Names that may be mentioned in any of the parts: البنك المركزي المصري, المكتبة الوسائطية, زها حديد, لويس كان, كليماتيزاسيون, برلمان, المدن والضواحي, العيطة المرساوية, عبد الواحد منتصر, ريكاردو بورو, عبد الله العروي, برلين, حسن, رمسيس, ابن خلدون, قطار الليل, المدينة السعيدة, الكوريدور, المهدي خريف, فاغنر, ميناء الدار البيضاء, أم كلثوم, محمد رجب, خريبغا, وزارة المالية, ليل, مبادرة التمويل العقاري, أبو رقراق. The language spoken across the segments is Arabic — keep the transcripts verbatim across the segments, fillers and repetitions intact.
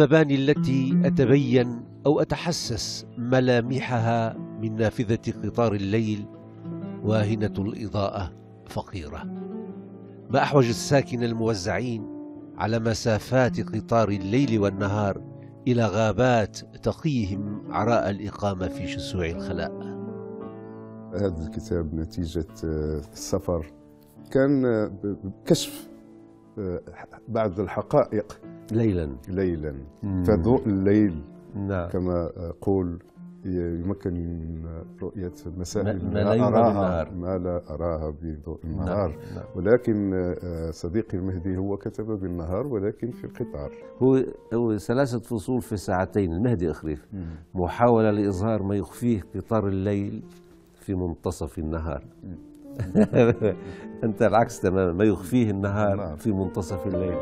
المباني التي أتبين أو أتحسس ملامحها من نافذة قطار الليل واهنة الإضاءة فقيرة، ما أحوج الساكن الموزعين على مسافات قطار الليل والنهار إلى غابات تقيهم عراء الإقامة في شسوع الخلاء. هذا الكتاب نتيجة السفر كان كشف بعض الحقائق ليلا ليلا فضوء الليل. نعم. كما أقول يمكن رؤية مسائل ما لا أراها ما لا أراها بضوء النهار. نعم. ولكن صديقي المهدي هو كتب بالنهار ولكن في القطار. هو هو ثلاثة فصول في ساعتين المهدي خريف، محاولة لإظهار ما يخفيه قطار الليل في منتصف النهار. أنت العكس تماما، ما يخفيه النهار في منتصف الليل.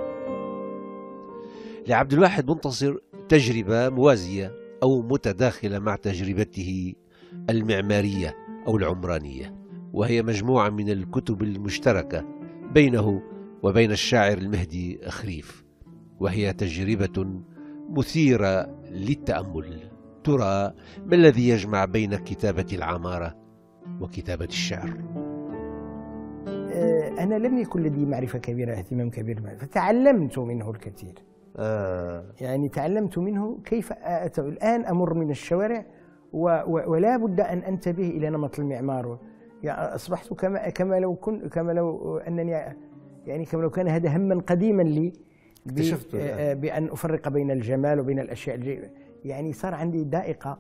لعبد الواحد منتصر تجربة موازية أو متداخلة مع تجربته المعمارية أو العمرانية، وهي مجموعة من الكتب المشتركة بينه وبين الشاعر المهدي خريف، وهي تجربة مثيرة للتأمل. ترى ما الذي يجمع بين كتابة العمارة وكتابة الشعر؟ أنا لم يكن لدي معرفة كبيرة، اهتمام كبير، فتعلمت منه الكثير. آه. يعني تعلمت منه كيف الآن أمر من الشوارع ولا بد أن أنتبه إلى نمط المعمار. يعني أصبحت كما كما لو كن كما لو أنني يعني كما لو كان هذا هما قديما لي، اكتشفته يعني. بأن أفرق بين الجمال وبين الأشياء الجيدة. يعني صار عندي دائقة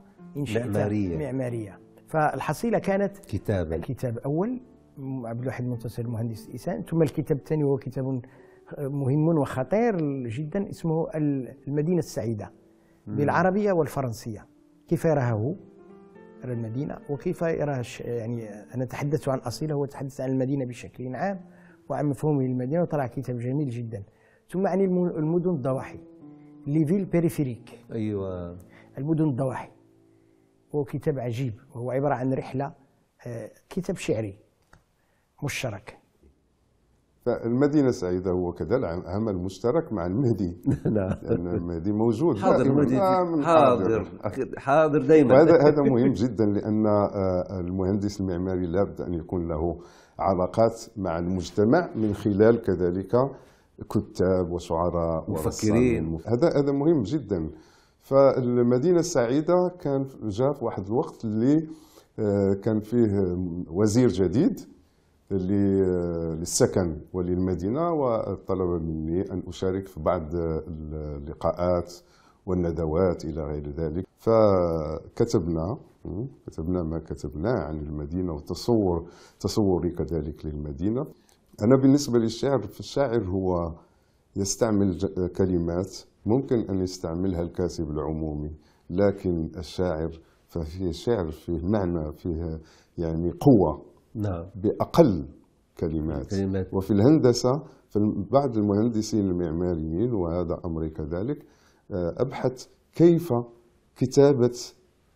معمارية معمارية فالحصيلة كانت كتابا. الكتاب أول عبد الواحد منتصر مهندس إنسان، ثم الكتاب الثاني هو كتاب مهم وخطير جدا اسمه المدينة السعيدة بالعربية والفرنسية، كيف يراها هو يرى المدينة وكيف يراها. يعني أنا تحدثت عن أصيله وتحدثت عن المدينة بشكل عام وعن مفهومه للمدينة، وطلع كتاب جميل جدا. ثم عن المدن الضواحي ليفيل بيريفيريك. أيوة. المدن الضواحي هو كتاب عجيب، وهو عبارة عن رحلة، كتاب شعري مشترك. المدينة السعيدة هو كذا عمل مشترك مع المهدي. لا. لأن المهدي موجود حاضر المهدي حاضر حاضر, حاضر دائما. هذا هذا مهم جدا، لأن المهندس المعماري لابد أن يكون له علاقات مع المجتمع من خلال كذلك كتاب وشعراء ومفكرين. هذا هذا مهم جدا. فالمدينة السعيدة كان جاء في واحد الوقت اللي كان فيه وزير جديد للسكن وللمدينة، وطلب مني أن أشارك في بعض اللقاءات والندوات إلى غير ذلك. فكتبنا كتبنا ما كتبناه عن المدينة وتصور تصوري كذلك للمدينة. أنا بالنسبة للشاعر، فالشاعر هو يستعمل كلمات ممكن أن يستعملها الكاتب العمومي، لكن الشاعر ففيه شعر فيه معنى، فيه يعني قوة. نعم. بأقل كلمات. كلمات. وفي الهندسة بعض المهندسين المعماريين، وهذا أمري كذلك، أبحث كيف كتابة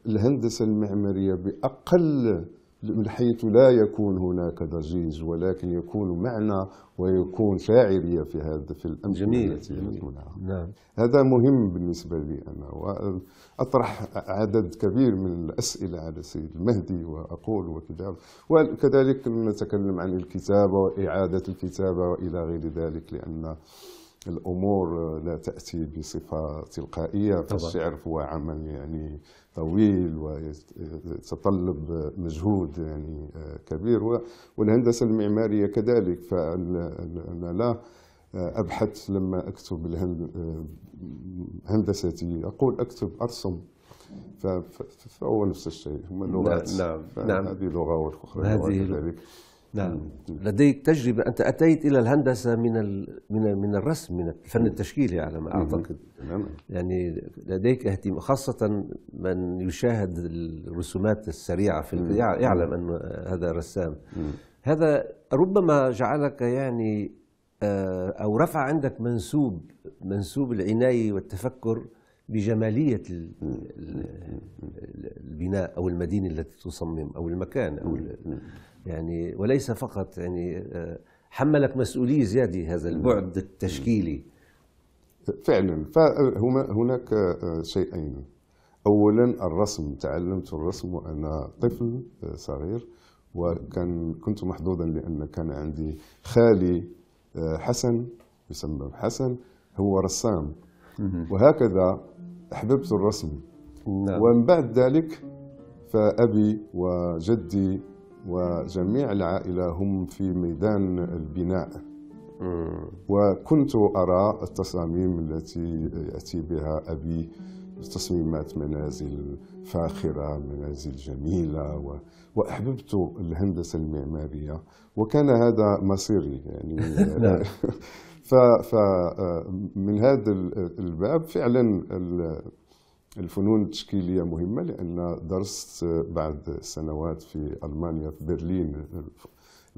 الهندسة المعمارية بأقل، من حيث لا يكون هناك ضجيج ولكن يكون معنى ويكون شاعرية في هذا في الأمثلة. جميل. التي يكونها. نعم. هذا مهم بالنسبة لي أنا، وأطرح عدد كبير من الأسئلة على سيد المهدي وأقول وكذا، وكذلك نتكلم عن الكتابة وإعادة الكتابة وإلى غير ذلك، لأن الأمور لا تأتي بصفة تلقائية. فالشعر هو عمل يعني طويل ويتطلب مجهود يعني كبير، والهندسة المعمارية كذلك. فأنا لا أبحث لما أكتب هندستي، أقول أكتب أرسم، فهو نفس الشيء، هما اللغات. نعم. نعم. هذه لغة والأخرى كذلك. نعم. لديك تجربة، أنت أتيت إلى الهندسة من من من الرسم، من الفن التشكيلي على ما أعتقد. نعم. يعني لديك اهتمام، خاصة من يشاهد الرسومات السريعة في يعلم أن هذا رسام. هذا ربما جعلك يعني أو رفع عندك منسوب منسوب العناية والتفكر بجمالية البناء أو المدينة التي تصمم أو المكان أو يعني، وليس فقط يعني حملك مسؤولية زيادة هذا البعد التشكيلي. فعلا. فهما هناك شيئين، اولا الرسم، تعلمت الرسم وانا طفل صغير، وكان كنت محظوظا لان كان عندي خالي حسن يسمى حسن، هو رسام، وهكذا احببت الرسم. ومن بعد ذلك فابي وجدي وجميع العائله هم في ميدان البناء، وكنت أرى التصاميم التي يأتي بها أبي، تصميمات منازل فاخرة، منازل جميلة، و... وأحببت الهندسة المعمارية، وكان هذا مصيري يعني. ف... ف... من هذا الباب فعلا الفنون التشكيلية مهمة، لأن درست بعد سنوات في ألمانيا في برلين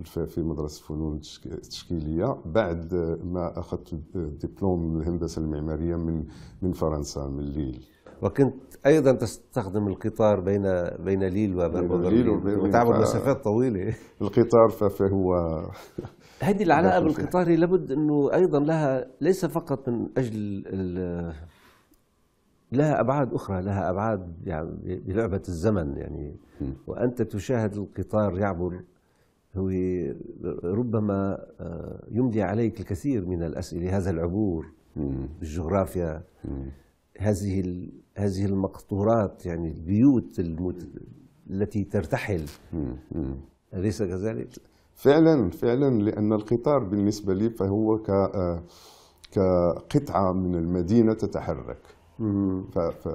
في مدرسة الفنون التشكيلية، بعد ما أخذت دبلوم الهندسة المعمارية من من فرنسا من ليل. وكنت أيضا تستخدم القطار بين بين ليل وبرلين وتعبر مسافات طويلة. القطار فهو هذه العلاقة بالقطار لابد أنه أيضا لها، ليس فقط من أجل لها أبعاد أخرى، لها أبعاد يعني بلعبة الزمن يعني. وأنت تشاهد القطار يعبر، هو ربما يمضي عليك الكثير من الأسئلة، هذا العبور، الجغرافيا، هذه هذه المقطورات يعني البيوت المت... التي ترتحل، أليس كذلك؟ فعلا فعلا، لأن القطار بالنسبة لي فهو ك كقطعة من المدينة تتحرك. ف... ف...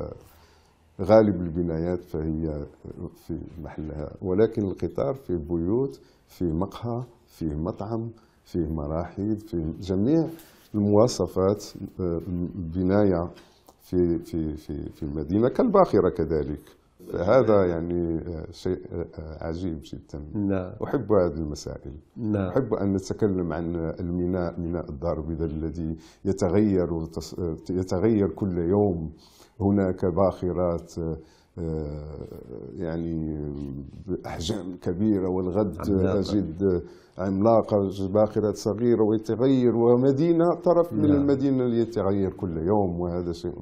غالب البنايات فهي في محلها، ولكن القطار في بيوت، في مقهى، في مطعم، في مراحيض، في جميع المواصفات بناية في في في في المدينة كالباخرة كذلك. هذا يعني شيء عجيب جدا. لا. أحب هذه المسائل. لا. أحب أن نتكلم عن الميناء، ميناء الدار البيضاء الذي يتغير يتغير كل يوم، هناك باخرات يعني بأحجام كبيرة، والغد أجد عملاقة باخرات صغيرة ويتغير، ومدينة طرف من المدينة اللي يتغير كل يوم، وهذا شيء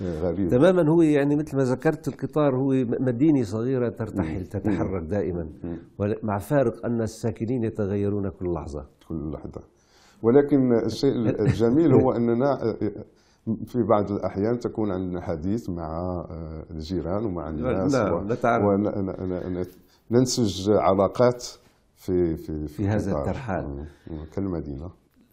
غريب تماما. هو يعني مثل ما ذكرت القطار هو مدينة صغيرة ترتحل تتحرك دائما، مع فارق أن الساكنين يتغيرون كل لحظة كل لحظة. ولكن الشيء الجميل هو أننا في بعض الأحيان تكون عندنا حديث مع الجيران ومع الناس، وننسج علاقات في في في هذا الترحال كالمدينة.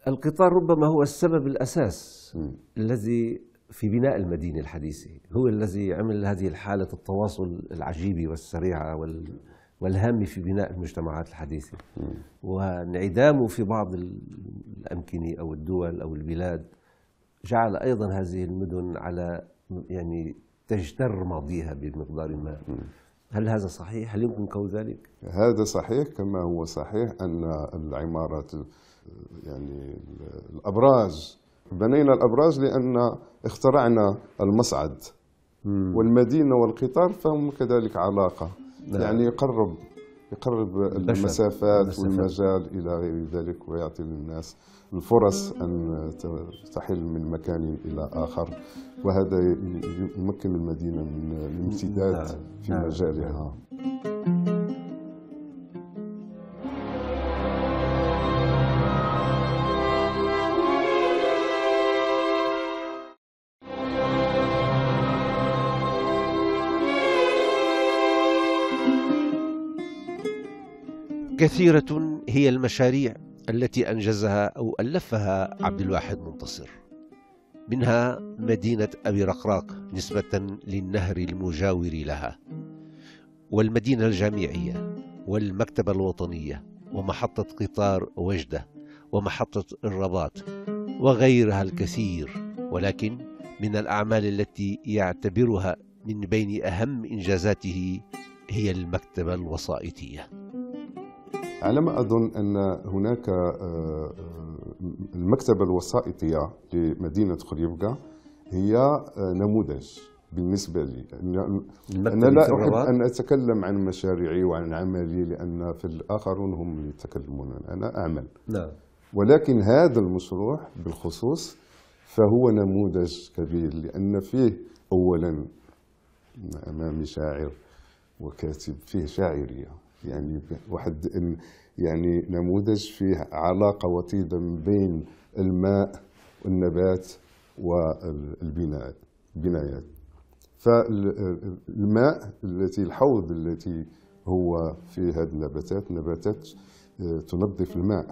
القطار ربما هو السبب الأساس م. الذي في بناء المدينة الحديثة، هو الذي عمل هذه الحالة التواصل العجيبة والسريعة وال والهامة في بناء المجتمعات الحديثة، م. وانعدامه في بعض الأمكنة أو الدول أو البلاد جعل أيضا هذه المدن على يعني تجتر ماضيها بمقدار ما. هل هذا صحيح؟ هل يمكن قول ذلك؟ هذا صحيح، كما هو صحيح أن العمارات يعني الأبراج، بنينا الأبراج لأن اخترعنا المصعد، والمدينة والقطار فهم كذلك علاقة. نعم. يعني يقرب يقرب المسافات والمجال إلى غير ذلك، ويعطي للناس الفرص أن تحل من مكان إلى آخر، وهذا يمكن المدينة من الامتداد في مجالها. كثيرة هي المشاريع التي أنجزها أو ألفها عبد الواحد منتصر، منها مدينة أبي رقراق نسبة للنهر المجاور لها، والمدينة الجامعية، والمكتبة الوطنية، ومحطة قطار وجدة، ومحطة الرباط، وغيرها الكثير. ولكن من الأعمال التي يعتبرها من بين أهم إنجازاته هي المكتبة الوسائطية. على ما أظن أن هناك المكتبة الوسائطية لمدينة خريبغا هي نموذج بالنسبة لي. أنا لا أحب أن أتكلم عن مشاريعي وعن عملي، لأن في الآخرون هم اللي يتكلمون، أنا أعمل. لا. ولكن هذا المشروع بالخصوص فهو نموذج كبير، لأن فيه أولا أمامي شاعر وكاتب فيه شاعرية، يعني واحد يعني نموذج فيه علاقة وطيدة بين الماء والنبات والبناء البنايات. فالماء التي الحوض التي هو فيه هذه النباتات، نباتات تنظف الماء،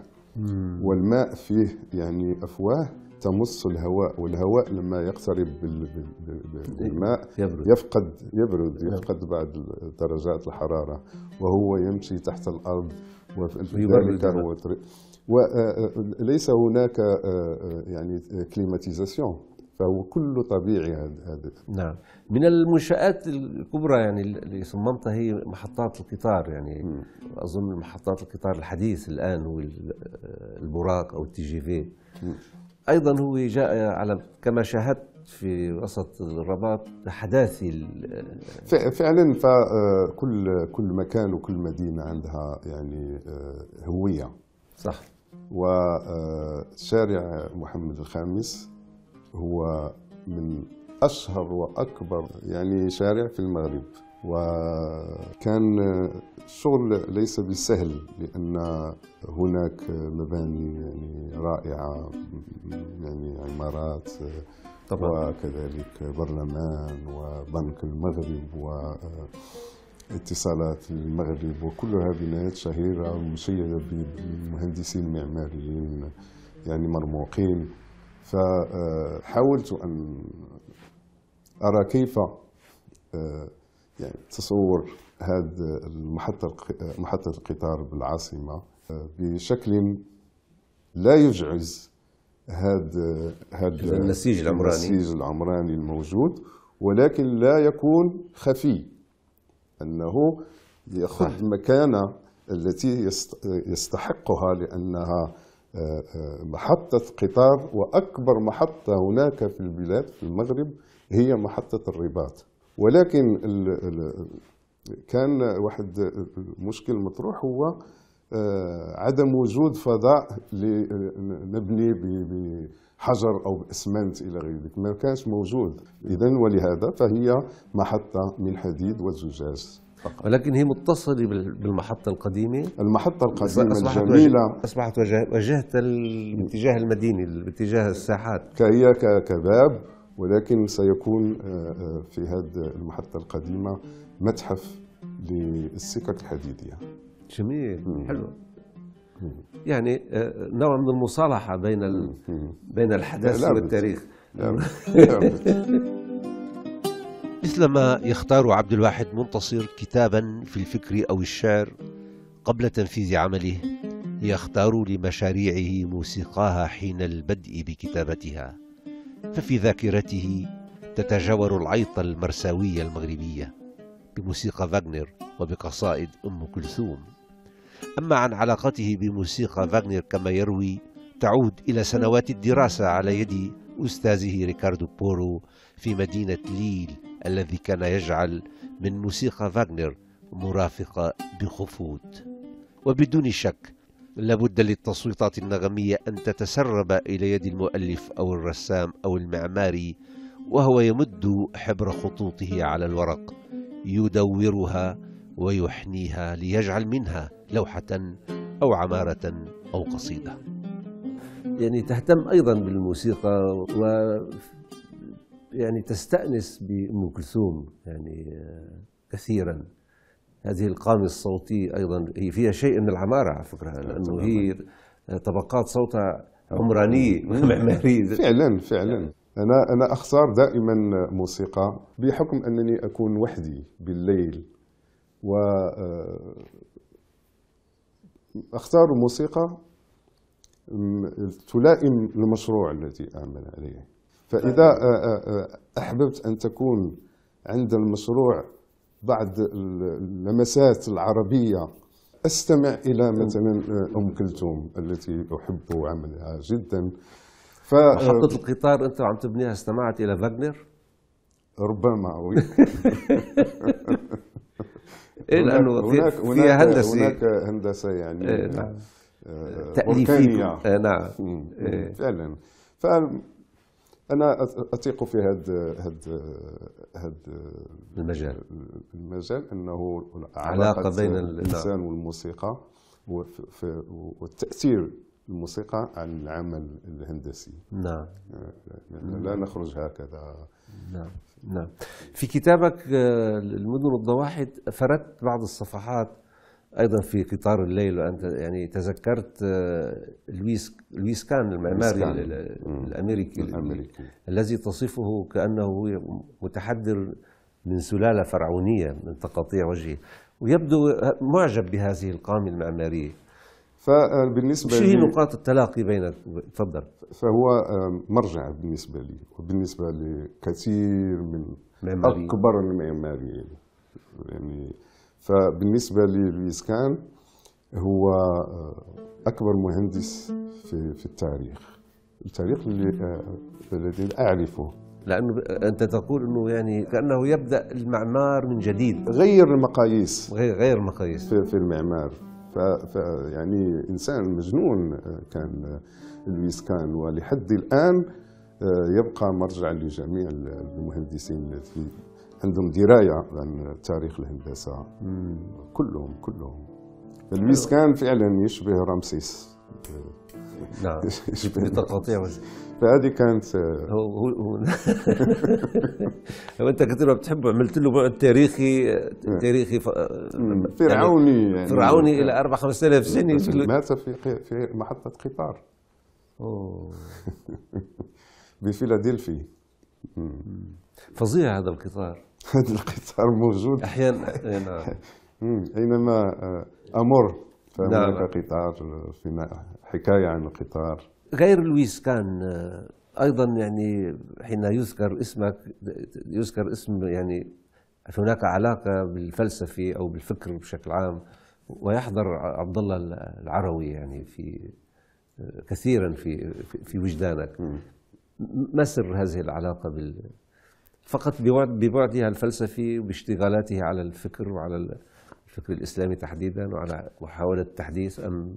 والماء فيه يعني أفواه تمص الهواء، والهواء لما يقترب بالماء يفقد يبرد يفقد بعض درجات الحرارة، وهو يمشي تحت الأرض، وذلك هو وليس هناك يعني كليماتيزاسيون، فهو كله طبيعي هذا. نعم. من المنشآت الكبرى يعني اللي صممتها هي محطات القطار، يعني م. أظن محطات القطار الحديث الآن هو البراق أو التي جي في. أيضا هو جاء على كما شاهدت في وسط الرباط حداثي فعلا. فكل كل مكان وكل مدينة عندها يعني هوية. صح. وشارع محمد الخامس هو من أشهر وأكبر يعني شارع في المغرب، وكان الشغل ليس بالسهل، لأن هناك مباني يعني رائعة، يعني عمارات طبعا، وكذلك برلمان وبنك المغرب واتصالات المغرب، وكلها بنايات شهيرة ومشيدة بمهندسين معماريين يعني مرموقين. فحاولت أن أرى كيف يعني تصور هذه المحطة محطة القطار بالعاصمة بشكل لا يجعز هذا هذا النسيج العمراني النسيج العمراني الموجود، ولكن لا يكون خفي، أنه يأخذ مكانة التي يستحقها، لأنها محطة قطار، وأكبر محطة هناك في البلاد في المغرب هي محطة الرباط. ولكن ال ال كان واحد مشكل مطروح، هو عدم وجود فضاء لنبني بحجر أو بإسمنت إلى غير ذلك، ما كانش موجود إذن، ولهذا فهي محطة من حديد وزجاج. ولكن هي متصلة بالمحطة القديمة المحطة القديمة أصبحت الجميلة، أصبحت واجهة باتجاه المدينة باتجاه الساحات، كهي كباب، ولكن سيكون في هذه المحطة القديمة متحف للسكك الحديدية. جميل. مم. حلو. مم. يعني نوع من المصالحة بين ال... بين الحداثة لا والتاريخ. لا لا لا مثلما يختار عبد الواحد منتصر كتابا في الفكر أو الشعر قبل تنفيذ عمله، يختار لمشاريعه موسيقاها حين البدء بكتابتها، ففي ذاكرته تتجاور العيطة المرساوية المغربية بموسيقى فاغنر وبقصائد أم كلثوم. أما عن علاقته بموسيقى فاغنر كما يروي، تعود إلى سنوات الدراسة على يد أستاذه ريكاردو بورو في مدينة ليل، الذي كان يجعل من موسيقى فاغنر مرافقة بخفوت. وبدون شك لابد للتصويتات النغمية أن تتسرب إلى يد المؤلف أو الرسام أو المعماري، وهو يمد حبر خطوطه على الورق، يدورها ويحنيها ليجعل منها لوحة أو عمارة أو قصيدة. يعني تهتم أيضا بالموسيقى و يعني تستأنس بأم كلثوم يعني كثيرا. هذه القامة الصوتية أيضا هي فيها شيء من العمارة على فكرة، لأنه هي طبقات صوتها عمرانية معمارية. فعلا فعلا. أنا أنا أختار دائما موسيقى بحكم أنني أكون وحدي بالليل، وأختار موسيقى تلائم المشروع الذي أعمل عليه. فإذا أحببت أن تكون عند المشروع بعض اللمسات العربية، أستمع إلى مثلا أم كلثوم التي أحب عملها جدا. ف... محطة القطار أنت عم تبنيها استمعت إلى فاغنر؟ ربما أوي. إيه لأنه في فيها هندسة، هناك هندسة يعني إيه نعم. تأليفية. نعم. فعلا. ف... انا اثق في هذا هذا هذا المجال المجال انه العلاقه بين الانسان والموسيقى والتاثير الموسيقى على العمل الهندسي. نعم. لا نخرج هكذا. نعم نعم. في كتابك المدن والضواحي فردت بعض الصفحات ايضا في قطار الليل، وانت يعني تذكرت لويس لويس كان المعماري الامريكي الامريكي الذي تصفه كانه متحدر من سلاله فرعونيه من تقاطيع وجهه، ويبدو معجب بهذه القامه المعماريه. فبالنسبه شو هي نقاط التلاقي بينك؟ تفضل. فهو مرجع بالنسبه لي وبالنسبه لكثير من معماري. اكبر المعماريين يعني. فبالنسبه للويس كان هو اكبر مهندس في في التاريخ، التاريخ اللي الذي اعرفه، لانه انت تقول انه يعني كانه يبدا المعمار من جديد، غير المقاييس، غير غير المقاييس في, في المعمار. ف يعني انسان مجنون كان لويس كان، ولحد الان يبقى مرجع لجميع المهندسين الذين عندهم درايه عن تاريخ الهندسه. مم. كلهم كلهم لويس كان فعلا يشبه رمسيس. نعم. بتقاطيع وجهه. فهذه كانت هو هو انت كثير بتحبه، عملت له بعد تاريخي تاريخي فرعوني يعني فرعوني يعني الى أربعة خمسة آلاف سنه. مات في في محطه قطار اوه بفيلادلفيا. فظيع هذا القطار. هذا القطار موجود احيانا. نعم. اينما امر فهناك قطار. فينا حكايه عن القطار. غير لويس كان ايضا يعني حين يذكر اسمك يذكر اسم يعني هناك علاقه بالفلسفه او بالفكر بشكل عام، ويحضر عبد الله العروي يعني في كثيرا في في وجدانك. م. ما سر هذه العلاقه بال فقط ببعد ببعدها الفلسفي وباشتغالاتها على الفكر وعلى الفكر الاسلامي تحديدا وعلى محاوله التحديث ام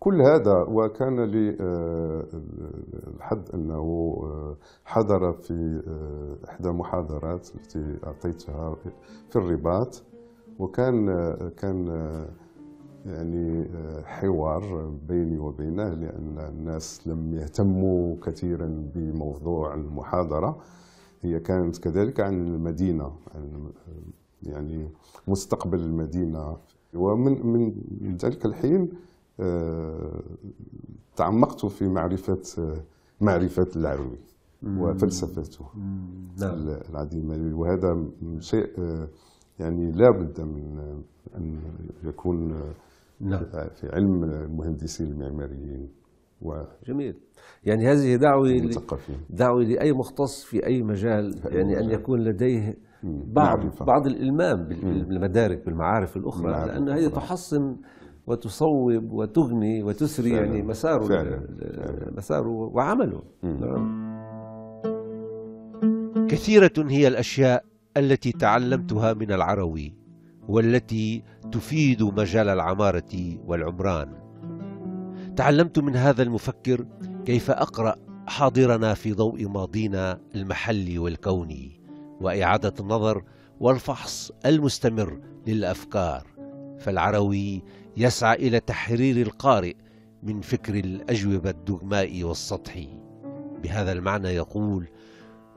كل هذا؟ وكان لي الحظ انه حضر في احدى المحاضرات التي اعطيتها في الرباط، وكان كان يعني حوار بيني وبينه، لان الناس لم يهتموا كثيرا بموضوع المحاضره. هي كانت كذلك عن المدينه، عن يعني مستقبل المدينه. ومن من ذلك الحين تعمقت في معرفه معرفه العروي وفلسفته العديمه، وهذا شيء يعني لا بد من ان يكون في علم المهندسين المعماريين. جميل. يعني هذه دعوه دعوه لاي مختص في اي مجال يعني ان يكون لديه بعض معرفة. بعض الالمام بالمدارك بالمعارف الاخرى، لان هي تحصن وتصوب وتغني وتسري فعلا. يعني مساره فعلا. مساره وعمله. نعم. كثيرة هي الأشياء التي تعلمتها من العروي والتي تفيد مجال العمارة والعمران. تعلمت من هذا المفكر كيف أقرأ حاضرنا في ضوء ماضينا المحلي والكوني، وإعادة النظر والفحص المستمر للأفكار. فالعروي يسعى إلى تحرير القارئ من فكر الأجوبة الدغماء والسطحي. بهذا المعنى يقول: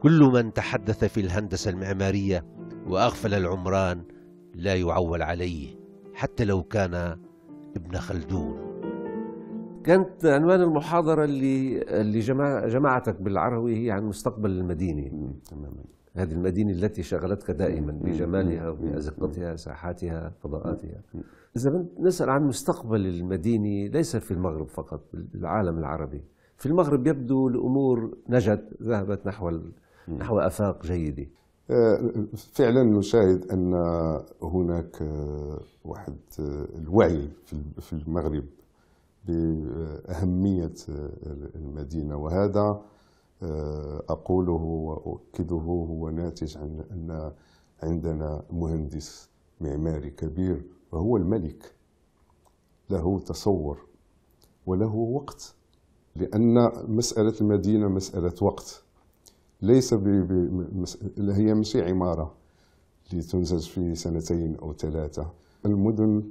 كل من تحدث في الهندسة المعمارية وأغفل العمران لا يعول عليه حتى لو كان ابن خلدون. كانت عنوان المحاضرة اللي اللي جمعتك بالعروي هي عن مستقبل المدينة. تماما. هذه المدينة التي شغلتك دائما بجمالها وبأزقتها ساحاتها فضاءاتها. إذا نسأل عن مستقبل المدينة ليس في المغرب فقط، بالعالم العربي. في المغرب يبدو الأمور نجت، ذهبت نحو نحو آفاق جيدة. فعلا نشاهد أن هناك واحد الوعي في المغرب بأهمية المدينة، وهذا أقوله وأؤكده هو ناتج عن أن عندنا مهندس معماري كبير وهو الملك، له تصور وله وقت، لأن مسألة المدينة مسألة وقت. ليس ب... ب... هي ماشي عمارة لتنتج في سنتين أو ثلاثة. المدن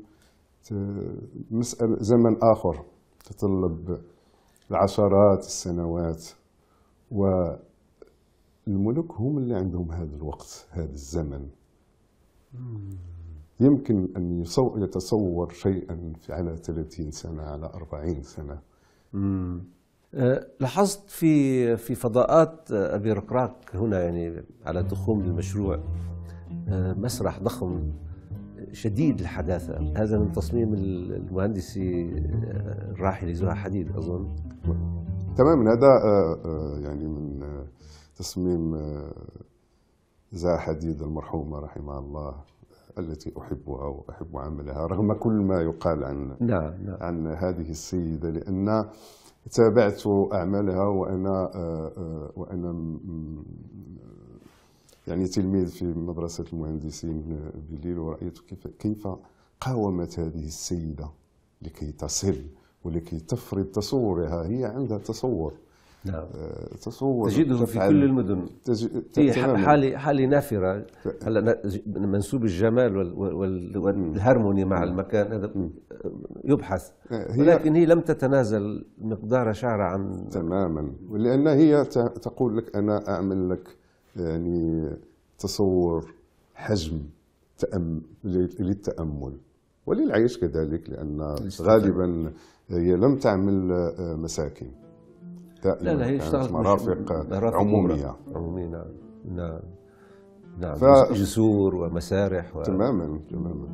مسألة زمن آخر تتطلب العشرات السنوات، والملوك هم اللي عندهم هذا الوقت، هذا الزمن. يمكن أن يتصور شيئا على ثلاثين سنة، على أربعين سنة. مم. لاحظت في في فضاءات أبي رقراق هنا، يعني على تخوم المشروع، مسرح ضخم شديد الحداثة. هذا من تصميم المهندس الراحل زها حديد أظن. تماما، هذا يعني من تصميم زها حديد المرحومة رحمها الله، التي أحبها وأحب عملها رغم كل ما يقال عن نعم نعم. عن هذه السيدة، لأن تابعت أعمالها وأنا وأنا يعني تلميذ في مدرسة المهندسين بليل، ورأيت كيف كيف قاومت هذه السيدة لكي تصل ولكي تفرض تصورها. هي عندها تصور، نعم، تصور تجده في كل المدن. تج... هي حالة حالة نافرة. هلا منسوب الجمال وال... وال... والهارموني مع المكان هذا يبحث، هي... ولكن هي لم تتنازل مقدار شعرة عن تماما، لأن هي ت... تقول لك أنا أعمل لك يعني تصور حجم تأم... للتأمل وللعيش كذلك، لأن غالبا هي لم تعمل مساكن. لا لا، هي اشتغلت مرافق عمومية. عمومية، نعم نعم نعم. ف... جسور ومسارح و... تماما تماما.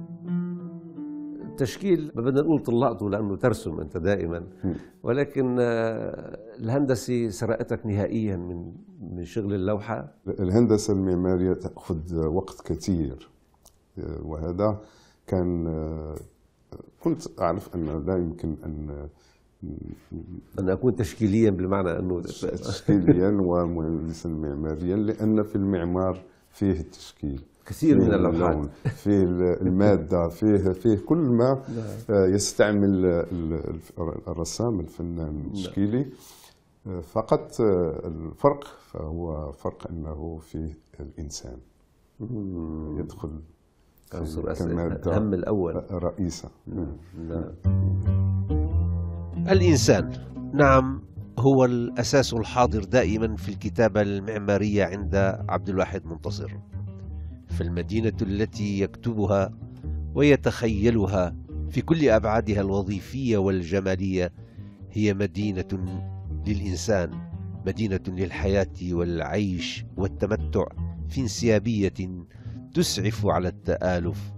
التشكيل ما بدنا نقول طلعته لأنه ترسم أنت دائما، ولكن الهندسة سرقتك نهائيا من من شغل اللوحة. الهندسة المعمارية تأخذ وقت كثير، وهذا كان كنت أعرف أنه لا يمكن أن أن أكون تشكيليا، بالمعنى أنه تشكيليا ومهندسا معماريا، لأن في المعمار فيه التشكيل، كثير فيه من اللوحات، فيه المادة، فيه فيه كل ما يستعمل الرسام الفنان التشكيلي. فقط الفرق فهو فرق أنه فيه الإنسان يدخل كمادة أهم الأول رئيسة. الإنسان، نعم، هو الأساس الحاضر دائما في الكتابة المعمارية عند عبد الواحد منتصر، فالمدينة التي يكتبها ويتخيلها في كل أبعادها الوظيفية والجمالية هي مدينة للإنسان، مدينة للحياة والعيش والتمتع في انسيابية تسعف على التآلف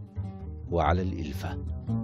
وعلى الإلفة.